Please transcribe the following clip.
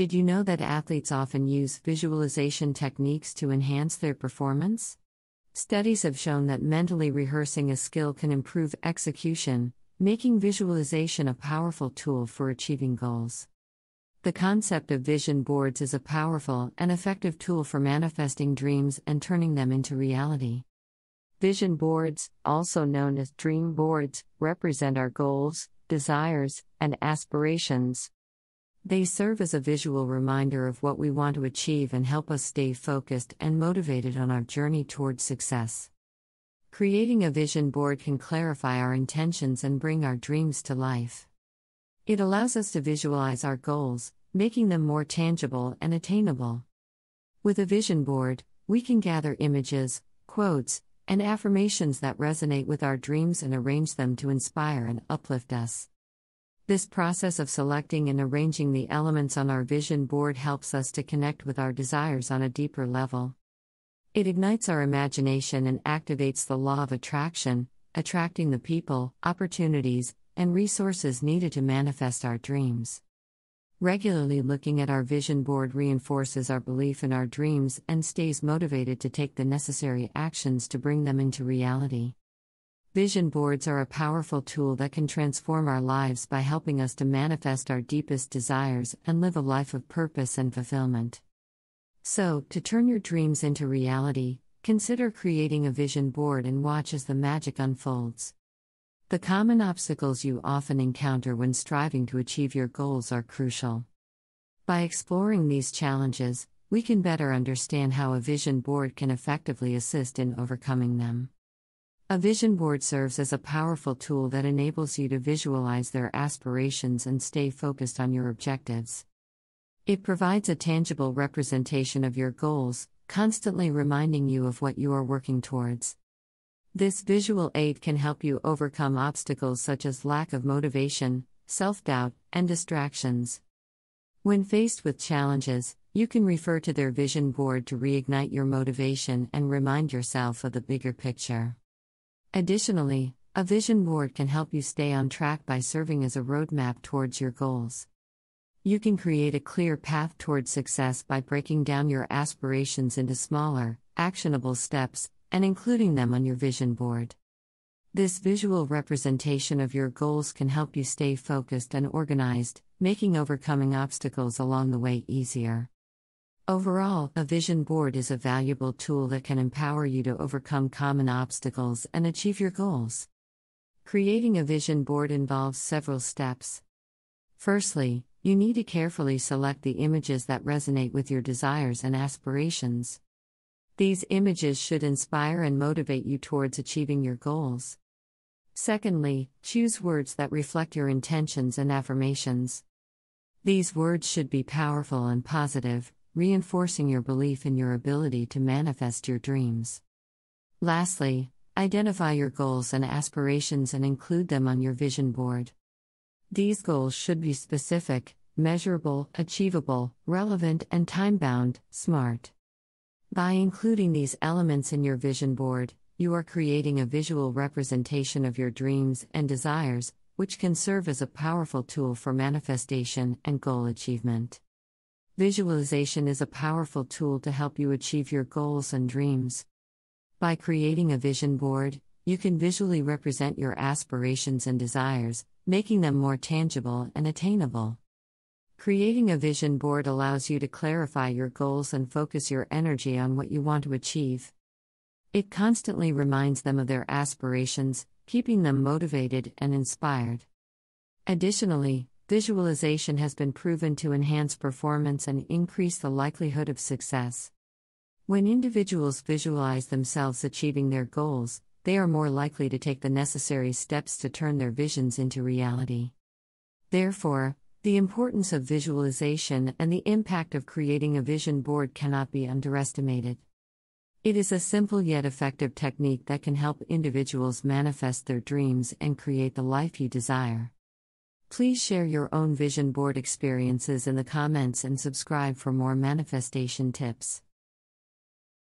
Did you know that athletes often use visualization techniques to enhance their performance? Studies have shown that mentally rehearsing a skill can improve execution, making visualization a powerful tool for achieving goals. The concept of vision boards is a powerful and effective tool for manifesting dreams and turning them into reality. Vision boards, also known as dream boards, represent our goals, desires, and aspirations. They serve as a visual reminder of what we want to achieve and help us stay focused and motivated on our journey towards success. Creating a vision board can clarify our intentions and bring our dreams to life. It allows us to visualize our goals, making them more tangible and attainable. With a vision board, we can gather images, quotes, and affirmations that resonate with our dreams and arrange them to inspire and uplift us. This process of selecting and arranging the elements on our vision board helps us to connect with our desires on a deeper level. It ignites our imagination and activates the law of attraction, attracting the people, opportunities, and resources needed to manifest our dreams. Regularly looking at our vision board reinforces our belief in our dreams and stays motivated to take the necessary actions to bring them into reality. Vision boards are a powerful tool that can transform our lives by helping us to manifest our deepest desires and live a life of purpose and fulfillment. So, to turn your dreams into reality, consider creating a vision board and watch as the magic unfolds. The common obstacles you often encounter when striving to achieve your goals are crucial. By exploring these challenges, we can better understand how a vision board can effectively assist in overcoming them. A vision board serves as a powerful tool that enables you to visualize their aspirations and stay focused on your objectives. It provides a tangible representation of your goals, constantly reminding you of what you are working towards. This visual aid can help you overcome obstacles such as lack of motivation, self-doubt, and distractions. When faced with challenges, you can refer to their vision board to reignite your motivation and remind yourself of the bigger picture. Additionally, a vision board can help you stay on track by serving as a roadmap towards your goals. You can create a clear path towards success by breaking down your aspirations into smaller, actionable steps and including them on your vision board. This visual representation of your goals can help you stay focused and organized, making overcoming obstacles along the way easier. Overall, a vision board is a valuable tool that can empower you to overcome common obstacles and achieve your goals. Creating a vision board involves several steps. Firstly, you need to carefully select the images that resonate with your desires and aspirations. These images should inspire and motivate you towards achieving your goals. Secondly, choose words that reflect your intentions and affirmations. These words should be powerful and positive, reinforcing your belief in your ability to manifest your dreams. Lastly, identify your goals and aspirations and include them on your vision board. These goals should be specific, measurable, achievable, relevant, and time-bound, SMART. By including these elements in your vision board, you are creating a visual representation of your dreams and desires, which can serve as a powerful tool for manifestation and goal achievement. Visualization is a powerful tool to help you achieve your goals and dreams. By creating a vision board, you can visually represent your aspirations and desires, making them more tangible and attainable. Creating a vision board allows you to clarify your goals and focus your energy on what you want to achieve. It constantly reminds them of their aspirations, keeping them motivated and inspired. Additionally, visualization has been proven to enhance performance and increase the likelihood of success. When individuals visualize themselves achieving their goals, they are more likely to take the necessary steps to turn their visions into reality. Therefore, the importance of visualization and the impact of creating a vision board cannot be underestimated. It is a simple yet effective technique that can help individuals manifest their dreams and create the life you desire. Please share your own vision board experiences in the comments and subscribe for more manifestation tips.